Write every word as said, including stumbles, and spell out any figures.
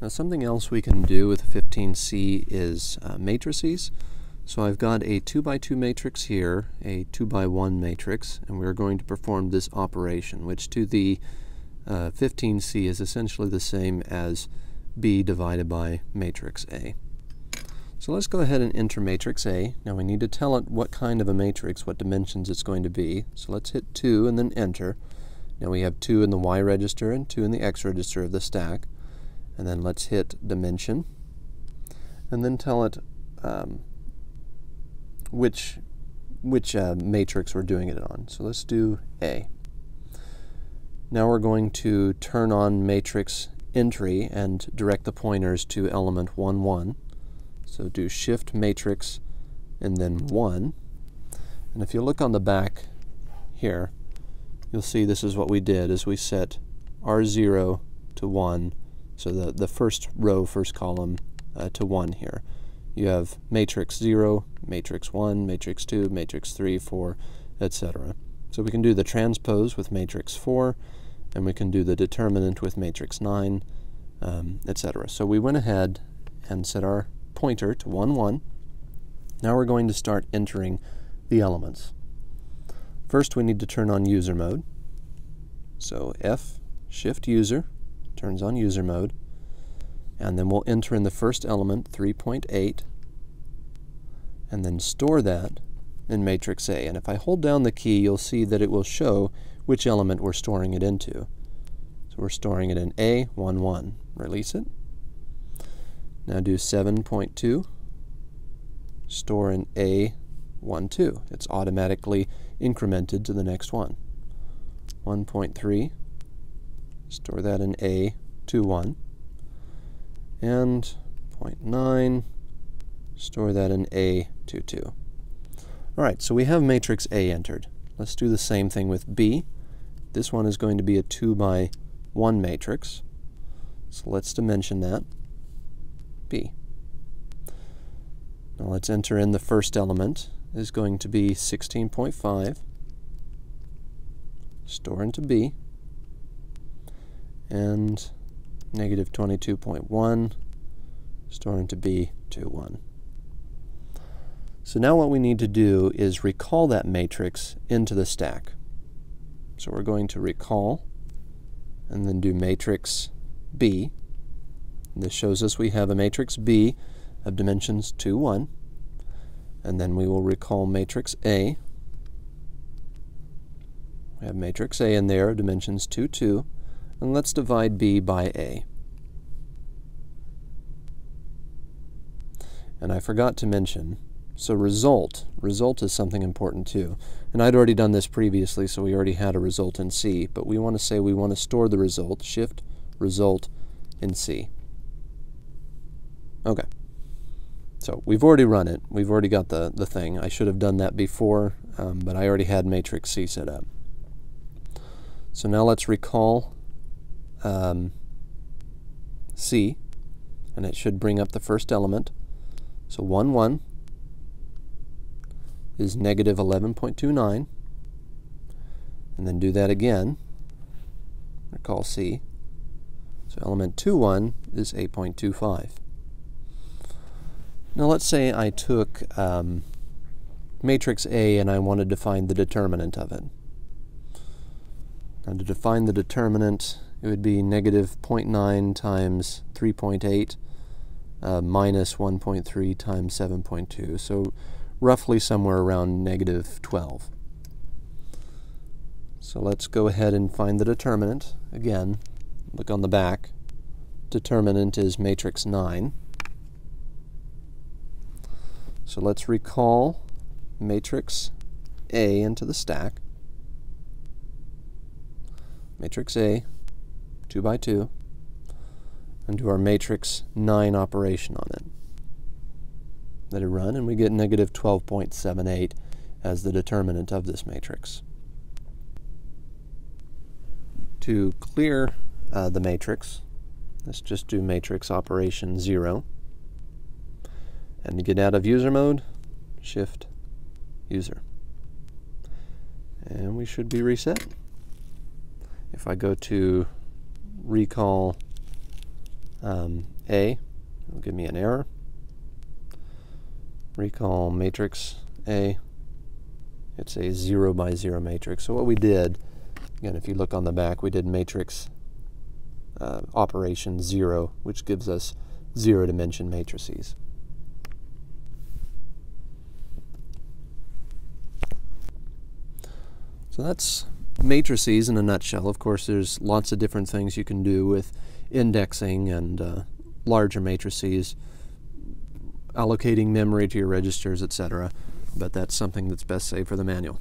Now something else we can do with the fifteen C is uh, matrices. So I've got a two by two matrix here, a two by one matrix, and we're going to perform this operation, which to the uh, fifteen C is essentially the same as B divided by matrix A. So let's go ahead and enter matrix A. Now we need to tell it what kind of a matrix, what dimensions it's going to be. So let's hit two and then enter. Now we have two in the Y register and two in the X register of the stack. And then let's hit dimension. And then tell it um, which which uh, matrix we're doing it on. So let's do A. Now we're going to turn on matrix entry and direct the pointers to element one, one. So do shift matrix and then one. And if you look on the back here, you'll see this is what we did, is we set R zero to one, so the, the first row, first column uh, to one here. You have matrix zero, matrix one, matrix two, matrix three, four, et cetera. So we can do the transpose with matrix four, and we can do the determinant with matrix nine, um, et cetera. So we went ahead and set our pointer to one, one. Now we're going to start entering the elements. First we need to turn on user mode. So F shift user turns on user mode. And then we'll enter in the first element, three point eight, and then store that in matrix A. And if I hold down the key, you'll see that it will show which element we're storing it into. So we're storing it in A, one, one. Release it. Now do seven point two, store in A, one, two. It's automatically incremented to the next one. one point three, store that in A, two, one. And zero point nine, store that in A, two, two. Alright, so we have matrix A entered. Let's do the same thing with B. This one is going to be a two by one matrix. So let's dimension that, B. Now let's enter in the first element. It is going to be sixteen point five. Store into B. And negative twenty-two point one, store into B, two, one. So now what we need to do is recall that matrix into the stack. So we're going to recall and then do matrix B. This shows us we have a matrix B of dimensions two, one. And then we will recall matrix A. We have matrix A in there of dimensions two, two. And let's divide B by A. And I forgot to mention, so result, result is something important too. And I'd already done this previously, so we already had a result in C, but we want to say we want to store the result, shift result in C. Okay, so we've already run it. We've already got the, the thing. I should have done that before, um, but I already had matrix C set up. So now let's recall Um, C, and it should bring up the first element. So one, one is negative eleven point two nine, and then do that again. Recall C. So element two, one is eight point two five. Now let's say I took um, matrix A and I wanted to find the determinant of it. Now to define the determinant, it would be negative zero point nine times three point eight uh, minus one point three times seven point two, so roughly somewhere around negative twelve. So let's go ahead and find the determinant. Again, look on the back. Determinant is matrix nine. So let's recall matrix A into the stack. Matrix A, two by two, and do our matrix nine operation on it. Let it run, and we get negative twelve point seven eight as the determinant of this matrix. To clear uh, the matrix, let's just do matrix operation zero. And to get out of user mode, shift user. And we should be reset. If I go to recall um, A, it'll give me an error. Recall matrix A, it's a zero by zero matrix. So what we did, again, if you look on the back, we did matrix uh, operation zero, which gives us zero dimension matrices. So that's matrices in a nutshell. Of course, there's lots of different things you can do with indexing and uh, larger matrices, allocating memory to your registers, et cetera. But that's something that's best saved for the manual.